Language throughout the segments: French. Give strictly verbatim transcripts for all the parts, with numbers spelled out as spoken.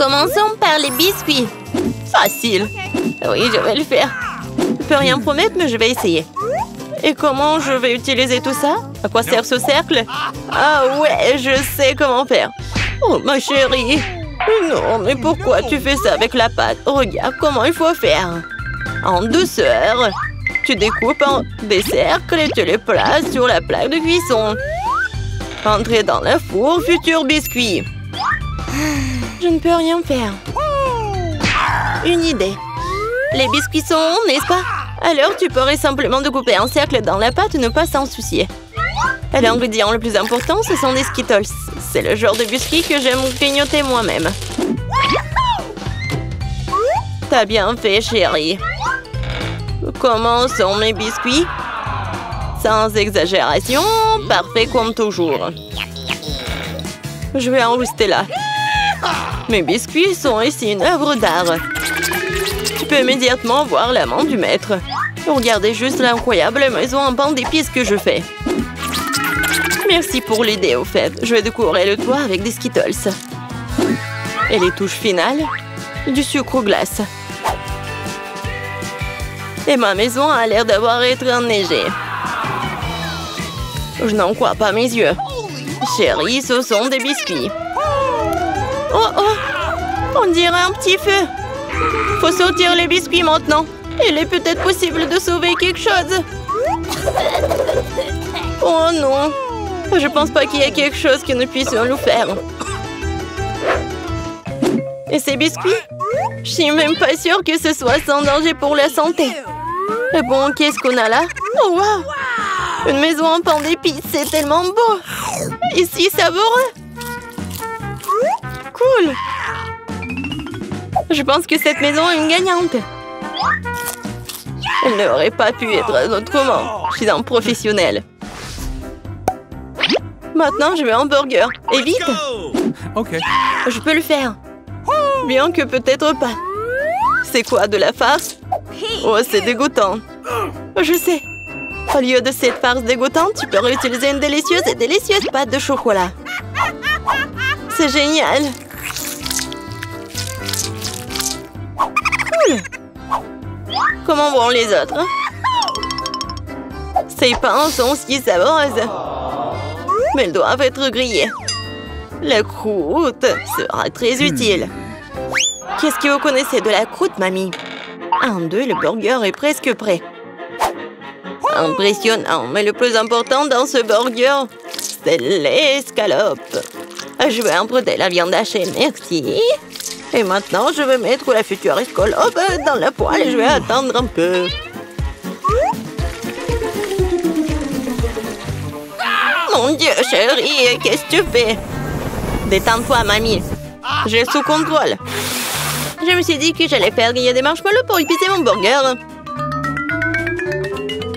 Commençons par les biscuits. Facile. Oui, je vais le faire. Je peux rien promettre, mais je vais essayer. Et comment je vais utiliser tout ça? À quoi sert ce cercle? Ah ouais, je sais comment faire. Oh, ma chérie. Non, mais pourquoi tu fais ça avec la pâte? Regarde comment il faut faire. En douceur. Tu découpes en des cercles et tu les places sur la plaque de cuisson. Entrez dans le four, futur biscuit. Je ne peux rien faire. Une idée. Les biscuits sont, n'est-ce pas? Alors tu pourrais simplement découper un cercle dans la pâte et ne pas s'en soucier. L'ingrédient le plus important, ce sont des Skittles. C'est le genre de biscuit que j'aime grignoter moi-même. T'as bien fait, chérie. Comment sont mes biscuits? Sans exagération, parfait comme toujours. Je vais en rester là. Mes biscuits sont ici une œuvre d'art. Tu peux immédiatement voir la main du maître. Regardez juste l'incroyable maison en pan d'épices que je fais. Merci pour l'idée, au fait. Je vais découvrir le toit avec des Skittles. Et les touches finales? Du sucre glace. Et ma maison a l'air d'avoir été enneigée. Je n'en crois pas mes yeux. Chérie, ce sont des biscuits. Oh oh! On dirait un petit feu. Faut sortir les biscuits maintenant. Il est peut-être possible de sauver quelque chose. Oh non! Je pense pas qu'il y ait quelque chose que nous puissions nous faire. Et ces biscuits? Je suis même pas sûre que ce soit sans danger pour la santé. Et bon, qu'est-ce qu'on a là? Oh waouh! Une maison en pan d'épices, c'est tellement beau! Et si savoureux! Cool! Je pense que cette maison est une gagnante. Elle n'aurait pas pu être autrement. Je suis un professionnel. Maintenant, je veux un burger. Et vite! Ok. Je peux le faire. Bien que peut-être pas. C'est quoi, de la farce? Oh, c'est dégoûtant. Je sais. Au lieu de cette farce dégoûtante, tu peux réutiliser une délicieuse et délicieuse pâte de chocolat. C'est génial. Cool. Comment vont les autres? Ces pains sont si savoureux. Mais ils doivent être grillés. La croûte sera très utile. Qu'est-ce que vous connaissez de la croûte, mamie? Un, deux, le burger est presque prêt. Impressionnant, mais le plus important dans ce burger, c'est l'escalope. Je vais emprunter la viande hachée, merci. Et maintenant, je vais mettre la future escalope dans la poêle et je vais attendre un peu. Mon Dieu, chérie, qu'est-ce que tu fais? Détends-toi, mamie. J'ai sous contrôle. Je me suis dit que j'allais faire griller des marshmallows pour épicer mon burger.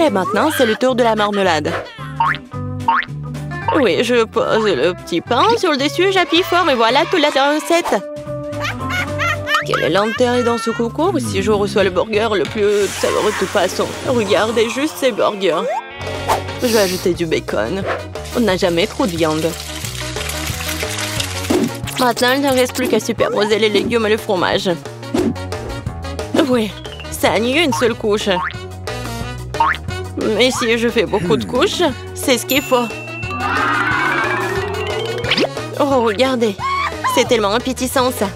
Et maintenant, c'est le tour de la marmelade. Oui, je pose le petit pain sur le dessus, j'appuie fort et voilà toute la recette. Quelle lenteur est dans ce concours si je reçois le burger le plus savoureux de toute façon. Regardez juste ces burgers. Je vais ajouter du bacon. On n'a jamais trop de viande. Maintenant, il ne reste plus qu'à superposer les légumes et le fromage. Oui, ça annule une seule couche. Mais si je fais beaucoup de couches, c'est ce qu'il faut. Oh, regardez. C'est tellement appétissant, ça.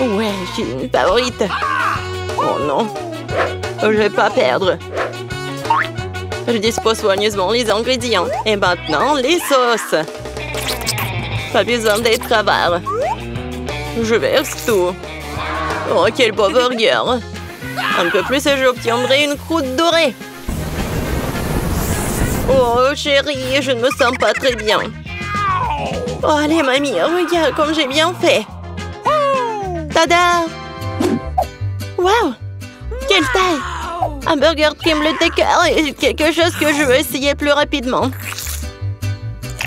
Ouais, je suis une favorite. Oh non. Je vais pas perdre. Je dispose soigneusement les ingrédients. Et maintenant, les sauces. Pas besoin d'être avare. Je verse tout. Oh, quel beau burger. Un peu plus et j'obtiendrai une croûte dorée. Oh, chérie, je ne me sens pas très bien. Oh, allez, mamie, regarde comme j'ai bien fait. Tada! Waouh! Quelle taille! Un burger crème le décor est quelque chose que je veux essayer plus rapidement.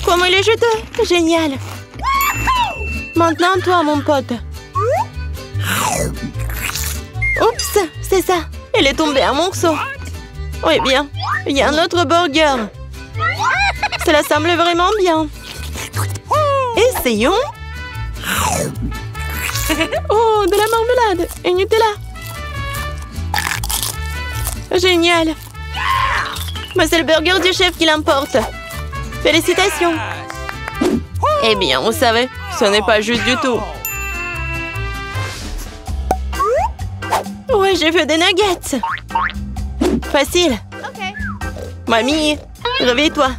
Comment il est juteux! Génial! Maintenant, toi, mon pote. Oups, c'est ça. Elle est tombée à morceaux. Oui, bien. Il y a un autre burger. Cela semble vraiment bien. Essayons. Oh, de la marmelade et Nutella. Génial. Bah, c'est le burger du chef qui l'importe. Félicitations. Eh bien, vous savez, ce n'est pas juste du tout. Ouais, j'ai fait des nuggets. Facile. Okay. Mamie, réveille-toi.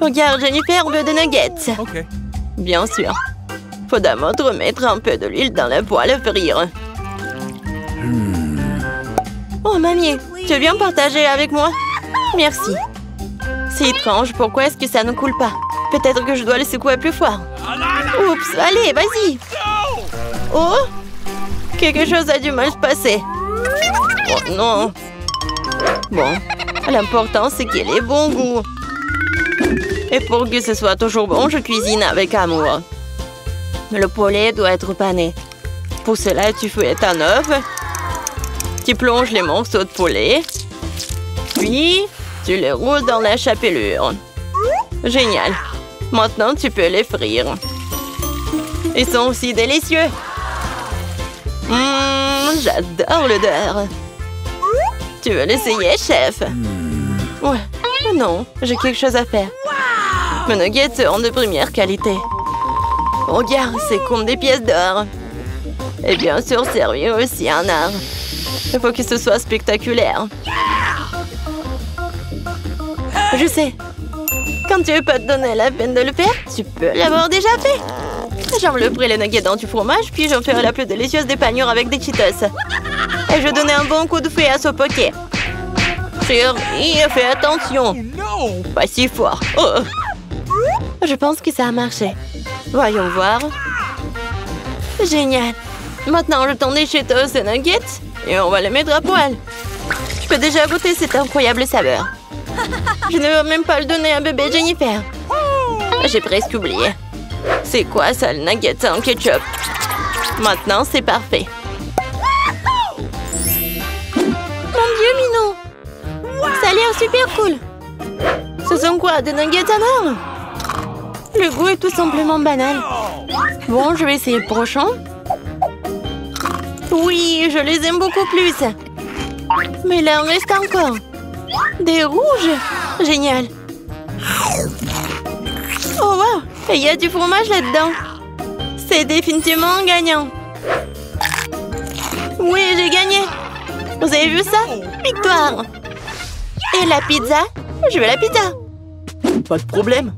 Regarde, Jennifer, on veut des nuggets. Okay. Bien sûr. Faut d'abord remettre un peu de l'huile dans la poêle à frire. Hmm. Oh, mamie, tu viens partager avec moi? Merci. C'est étrange, pourquoi est-ce que ça ne coule pas? Peut-être que je dois le secouer plus fort. Oups, allez, vas-y. Oh, quelque chose a du mal se passer. Oh non. Bon, l'important c'est qu'il ait bon goût. Et pour que ce soit toujours bon, je cuisine avec amour. Le poulet doit être pané. Pour cela, tu fouettes un œuf. Tu plonges les morceaux de poulet. Puis, tu les roules dans la chapelure. Génial. Maintenant, tu peux les frire. Ils sont aussi délicieux. Mmh, j'adore l'odeur. Tu veux l'essayer, chef? Ouais. Non, j'ai quelque chose à faire. Mes nuggets sont de première qualité. Regarde, c'est comme des pièces d'or. Et bien sûr, servir aussi un art. Il faut que ce soit spectaculaire. Je sais. Quand tu veux pas te donner la peine de le faire, tu peux l'avoir déjà fait. J'envelopperai les nuggets dans du fromage, puis j'en ferai la plus délicieuse des panures avec des Cheetos. Et je donnais un bon coup de fouet à ce poquet. Chérie, fais attention. Pas si fort. Oh. Je pense que ça a marché. Voyons voir. Génial. Maintenant, je tends des Cheetos et nuggets et on va les mettre à poil. Je peux déjà goûter cette incroyable saveur. Je ne veux même pas le donner à bébé Jennifer. J'ai presque oublié. C'est quoi ça, le nugget en ketchup? Maintenant, c'est parfait. Mon Dieu, Minou! Ça a l'air super cool. Ce sont quoi, des nuggets à l'heure? Le goût est tout simplement banal. Bon, je vais essayer le prochain. Oui, je les aime beaucoup plus. Mais là, il en reste encore. Des rouges. Génial. Oh, wow. Il y a du fromage là-dedans. C'est définitivement gagnant. Oui, j'ai gagné. Vous avez vu ça? Victoire. Et la pizza? Je veux la pizza. Pas de problème.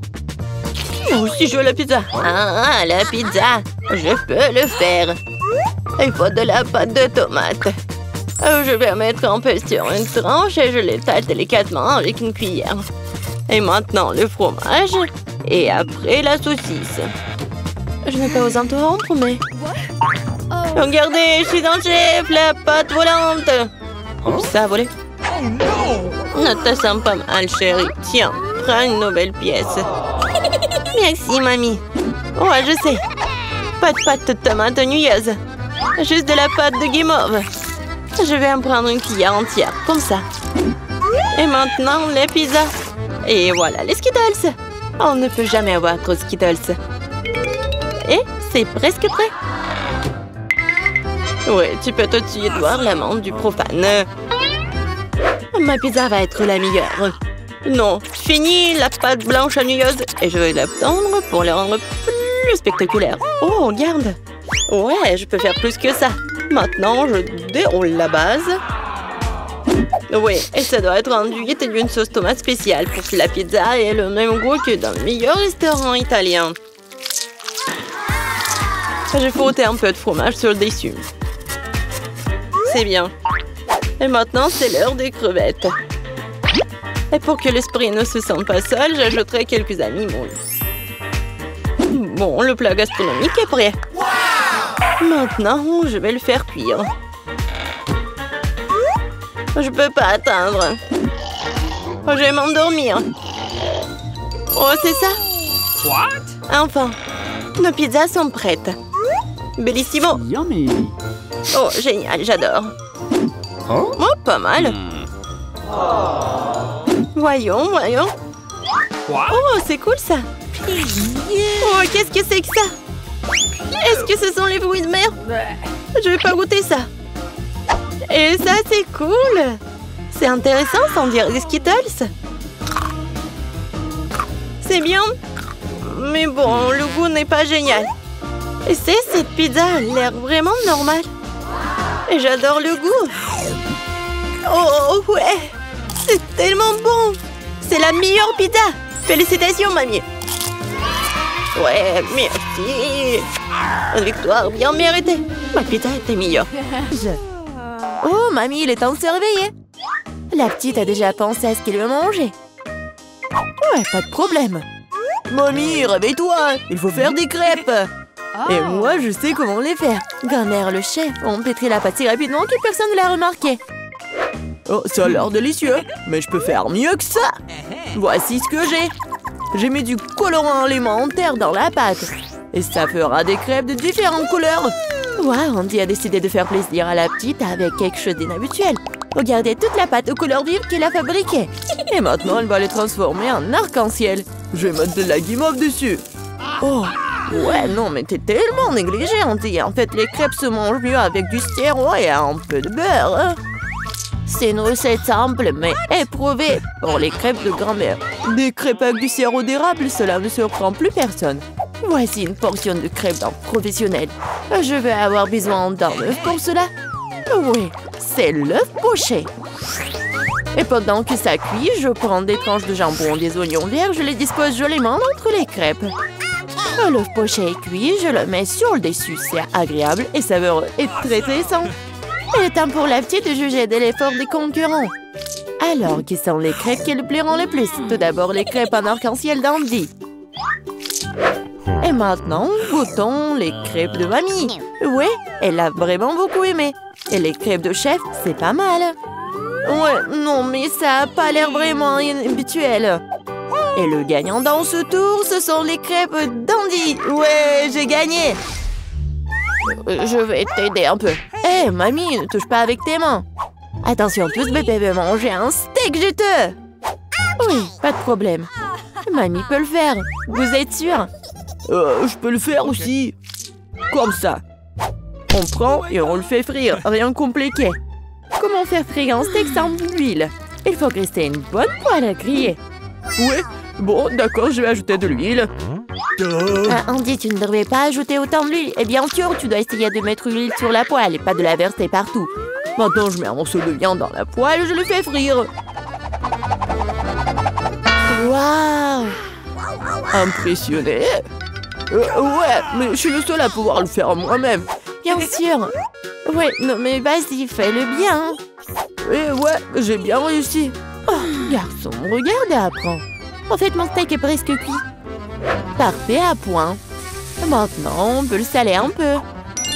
Moi aussi, je veux la pizza. Ah, la pizza. Je peux le faire. Il faut de la pâte de tomate. Je vais mettre un peu sur une tranche et je l'étale délicatement avec une cuillère. Et maintenant, le fromage. Et après, la saucisse. Je n'ai pas osé interrompre, mais... Regardez, je suis dans le chef, la pâte volante. Oups, ça a volé. Ne te sens pas mal, chérie. Tiens, prends une nouvelle pièce. Merci, mamie. Ouais, je sais. Pas de pâte de tomate ennuyeuse. Juste de la pâte de guimauve. Je vais en prendre une cuillère entière, comme ça. Et maintenant, les pizzas. Et voilà, les Skittles. On ne peut jamais avoir trop de Skittles. Et c'est presque prêt. Ouais, tu peux tout de suite voir l'amende du profane. Ma pizza va être la meilleure. Non, fini la pâte blanche ennuyeuse. Et je vais l'attendre pour la rendre plus spectaculaire. Oh, regarde. Ouais, je peux faire plus que ça. Maintenant, je déroule la base. Oui, et ça doit être enduit d'une sauce tomate spéciale pour que la pizza ait le même goût que dans le meilleur restaurant italien. J'ai frotté un peu de fromage sur le dessus. C'est bien. Et maintenant, c'est l'heure des crevettes. Et pour que l'esprit ne se sente pas seul, j'ajouterai quelques animaux. Bon, le plat gastronomique est prêt. Maintenant, je vais le faire cuire. Je peux pas atteindre. Je vais m'endormir. Oh, c'est ça? What? Enfin, nos pizzas sont prêtes. Bellissimo. Yummy. Oh, génial, j'adore. Oh, pas mal. Voyons, voyons. Oh, c'est cool ça. Oh, qu'est-ce que c'est que ça? Et Qu'est-ce que ce sont les bruits de mer? Je vais pas goûter ça. Et ça, c'est cool. C'est intéressant, sans dire les Skittles. C'est bien. Mais bon, le goût n'est pas génial. Et c'est cette pizza a l'air vraiment normale. Et j'adore le goût. Oh, ouais. C'est tellement bon. C'est la meilleure pizza. Félicitations, mamie. Ouais, merci. Une victoire bien méritée. Ma pizza était meilleure. Je... Oh, mamie, il est temps de se réveiller. La petite a déjà pensé à ce qu'elle veut manger. Ouais, pas de problème. Mamie, réveille-toi. Il faut faire des crêpes. Et moi, je sais comment les faire. Gunner, le chef, a empêtré la pâte si rapidement que personne ne l'a remarqué. Oh, ça a l'air délicieux. Mais je peux faire mieux que ça. Voici ce que j'ai. J'ai mis du colorant alimentaire dans la pâte. Et ça fera des crêpes de différentes couleurs. Waouh, Andy a décidé de faire plaisir à la petite avec quelque chose d'inhabituel. Regardez toute la pâte aux couleurs vives qu'elle a fabriquée. Et maintenant, elle va les transformer en arc-en-ciel. Je vais mettre de la guimauve dessus. Oh, ouais, non, mais t'es tellement négligée, Andy. En fait, les crêpes se mangent mieux avec du sirop et un peu de beurre. Hein. C'est une recette simple, mais éprouvée pour les crêpes de grand-mère. Des crêpes avec du sirop d'érable, cela ne surprend plus personne. Voici une portion de crêpes d'un professionnel. Je vais avoir besoin d'un œuf pour cela. Oui, c'est l'œuf poché. Et pendant que ça cuit, je prends des tranches de jambon, des oignons verts, je les dispose joliment entre les crêpes. L'œuf poché est cuit, je le mets sur le dessus. C'est agréable et savoureux et très sain. Il est temps pour la petite de juger de l'effort des concurrents. Alors, qui sont les crêpes qui lui plairont le plus? Tout d'abord, les crêpes en arc-en-ciel d'Andy. Et maintenant, goûtons les crêpes de mamie. Ouais, elle a vraiment beaucoup aimé. Et les crêpes de chef, c'est pas mal. Ouais, non, mais ça a pas l'air vraiment habituel. Et le gagnant dans ce tour, ce sont les crêpes d'Andy. Ouais, j'ai gagné. Je vais t'aider un peu. Hé, hey, mamie, ne touche pas avec tes mains. Attention, tous bébés veulent manger un steak juteux. Oui, pas de problème. Mamie peut le faire. Vous êtes sûr? Euh, je peux le faire aussi. Comme ça. On prend et on le fait frire. Rien de compliqué. Comment faire frire un steak sans huile? Il faut rester une bonne poêle à griller. Ouais, bon, d'accord, je vais ajouter de l'huile. Ah, Andy, tu ne devrais pas ajouter autant de l'huile. Et bien sûr, tu dois essayer de mettre l'huile sur la poêle et pas de la verser partout. Maintenant, je mets un morceau de viande dans la poêle et je le fais frire. Waouh! Impressionné? euh, Ouais, mais je suis le seul à pouvoir le faire moi-même. Bien sûr. Ouais, non mais vas-y, fais-le bien. Et ouais, j'ai bien réussi. Oh, garçon, regarde et apprends. En fait, mon steak est presque cuit. Parfait à point. Maintenant, on peut le saler un peu.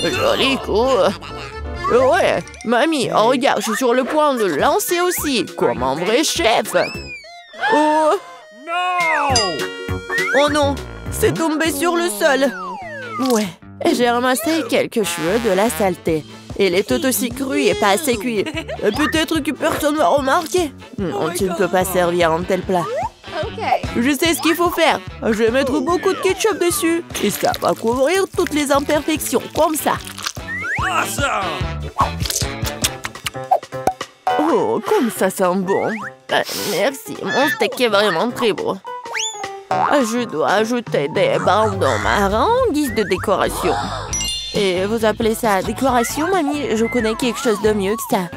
Joli coup. Ouais, mamie, oh, regarde, je suis sur le point de lancer aussi, comme un vrai chef. Oh non. Oh non, c'est tombé sur le sol. Ouais, j'ai ramassé quelques cheveux de la saleté. Il est tout aussi cru et pas assez cuit. Peut-être que personne va remarquer. Non, tu ne peux pas servir un tel plat. Je sais ce qu'il faut faire. Je vais mettre beaucoup de ketchup dessus. Et ça va couvrir toutes les imperfections, comme ça. Oh, comme ça sent bon. Merci, mon steak est vraiment très beau. Je dois ajouter des bandons marrons en guise de décoration. Et vous appelez ça décoration, mamie? Je connais quelque chose de mieux que ça.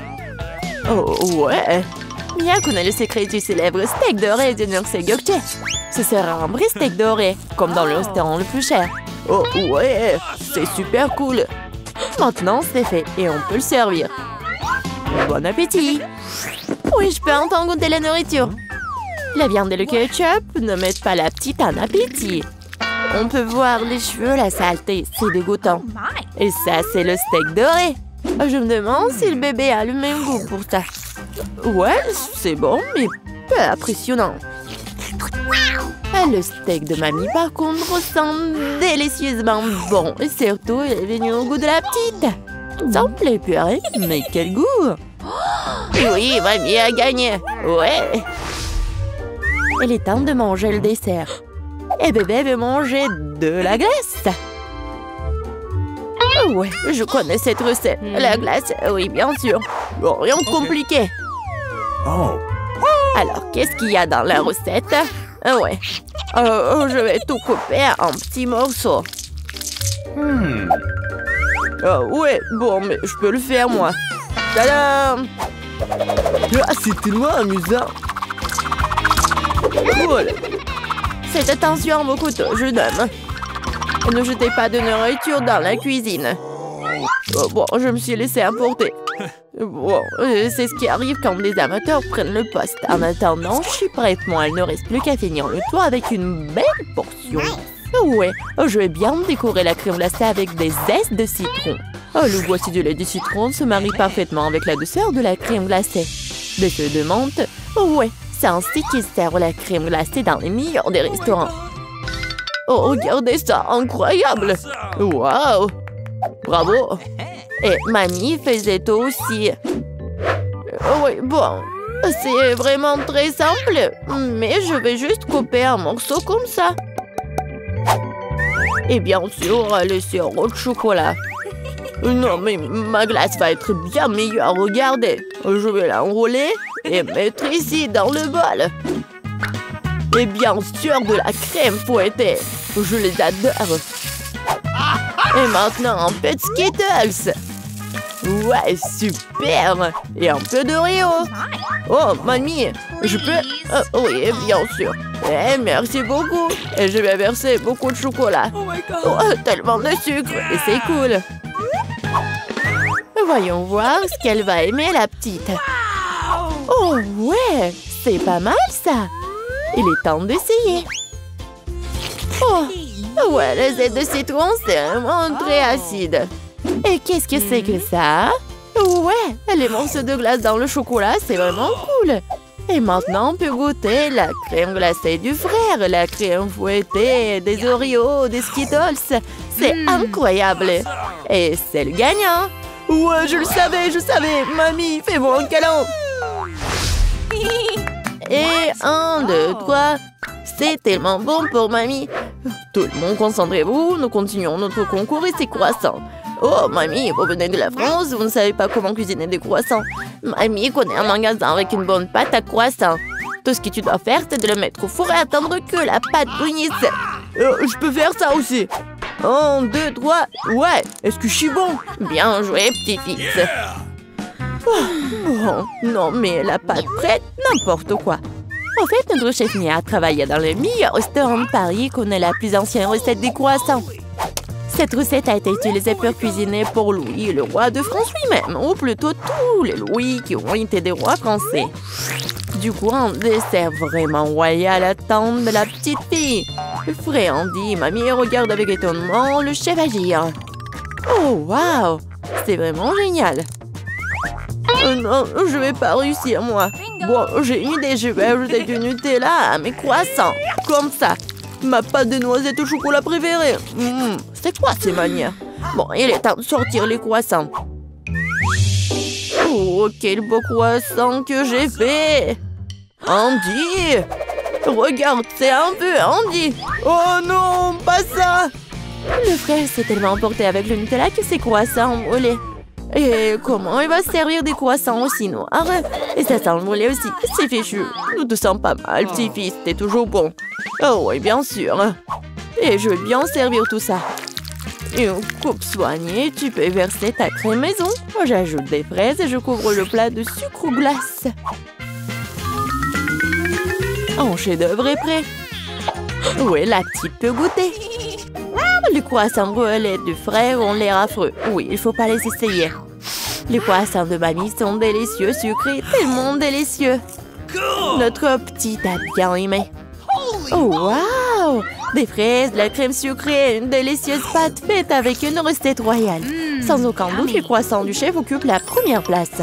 Oh, ouais. Mia connaît le secret du célèbre steak doré de Nurse Gokche. Ce sera un vrai steak doré, comme dans le restaurant le plus cher. Oh, ouais. C'est super cool. Maintenant, c'est fait et on peut le servir. Bon appétit. Oui, je peux entendre goûter la nourriture. La viande et le ketchup ne mettent pas la petite en appétit. On peut voir les cheveux, la saleté, c'est dégoûtant. Et ça, c'est le steak doré. Je me demande si le bébé a le même goût pour ça. Ouais, c'est bon, mais peu impressionnant. Le steak de mamie, par contre, sent délicieusement bon. Et surtout, il est venu au goût de la petite. Simple et purée, mais quel goût! Oui, mamie a gagné. Ouais. Il est temps de manger le dessert. Et bébé veut manger de la glace. Oui, je connais cette recette. La glace, oui, bien sûr. Rien de compliqué. Oh. Alors, qu'est-ce qu'il y a dans la recette? Ouais. Euh, je vais tout couper en petits morceaux. Hmm. Euh, ouais, bon, mais je peux le faire, moi. Tadam! Ah, c'est tellement amusant. Cool. Faites attention à mon couteau, jeune homme. Ne jetez pas de nourriture dans la cuisine. Oh, bon, je me suis laissé emporter. Bon, c'est ce qui arrive quand des amateurs prennent le poste. En attendant, je suis prête, moi. Il ne reste plus qu'à finir le toit avec une belle portion. Ouais, je vais bien décorer la crème glacée avec des zestes de citron. Oh, le voici du lait de citron se marie parfaitement avec la douceur de la crème glacée. Des feuilles de menthe. Ouais, c'est ainsi qu'ils servent la crème glacée dans les meilleurs des restaurants. Oh, regardez ça, incroyable! Waouh! Bravo! Et mamie faisait tout aussi. Oui, bon, c'est vraiment très simple, mais je vais juste couper un morceau comme ça. Et bien sûr, le sirop de chocolat. Non, mais ma glace va être bien meilleure, regardez. Je vais l'enrouler et mettre ici dans le bol. Et bien sûr, de la crème fouettée. Je les adore. Et maintenant, un peu de Skittles. Ouais, super. Et un peu de Rio. Oh, mamie, je peux... Oh, oui, bien sûr. Eh, merci beaucoup. Et je vais verser beaucoup de chocolat. Oh, tellement de sucre. Et c'est cool. Voyons voir ce qu'elle va aimer, la petite. Oh, ouais, c'est pas mal, ça. Il est temps d'essayer. Oh, ouais, le zeste de citron, c'est vraiment très acide. Et qu'est-ce que c'est que ça? Ouais, les morceaux de glace dans le chocolat, c'est vraiment cool. Et maintenant, on peut goûter la crème glacée du frère, la crème fouettée, des Oreos, des Skittles. C'est incroyable. Et c'est le gagnant. Ouais, je le savais, je savais. Mamie, fais-moi un câlin. Et un, deux, trois. C'est tellement bon pour mamie. Tout le monde, concentrez-vous. Nous continuons notre concours et c'est croissant. Oh, mamie, vous venez de la France. Vous ne savez pas comment cuisiner des croissants. Mamie connaît un magasin avec une bonne pâte à croissants. Tout ce que tu dois faire, c'est de le mettre au four et attendre que la pâte brunisse. Euh, je peux faire ça aussi. Un, deux, trois. Ouais, est-ce que je suis bon? Bien joué, petit fils. Oh, bon, non, mais la pâte prête, n'importe quoi. En fait, notre chef Mia a travaillé dans le meilleur restaurant de Paris et connaît la plus ancienne recette des croissants. Cette recette a été utilisée pour cuisiner pour Louis, le roi de France lui-même, ou plutôt tous les Louis qui ont été des rois français. Du coup, un dessert vraiment royal attend de la petite fille. Fréandie, mamie regarde avec étonnement le chef agir. Oh, waouh! C'est vraiment génial! Euh, non, je vais pas réussir, moi. Bon, j'ai une idée, je vais ajouter du Nutella à mes croissants. Comme ça. Ma pâte de noisette au chocolat préférée. Mmh, c'est quoi ces manières? Bon, il est temps de sortir les croissants. Oh, quel beau croissant que j'ai fait! Andy! Regarde, c'est un peu Andy! Oh non, pas ça! Le frère s'est tellement emporté avec le Nutella que ses croissants ont volé. Et comment il va servir des croissants aussi noirs? Et ça s'envolait aussi, c'est fichu. Nous te sens pas mal, petit fils, t'es toujours bon. Oh oui, bien sûr. Et je vais bien servir tout ça. Une coupe soignée, tu peux verser ta crème maison. J'ajoute des fraises et je couvre le plat de sucre glace. Un chef-d'œuvre est prêt. Oui, la petite peut goûter. Les croissants relais du frère ont l'air affreux. Oui, il faut pas les essayer. Les croissants de mamie sont délicieux, sucrés, tellement délicieux. Notre petite a bien aimé. Oh, waouh! Des fraises, de la crème sucrée, une délicieuse pâte faite avec une recette royale. Sans aucun doute, les croissants du chef occupent la première place.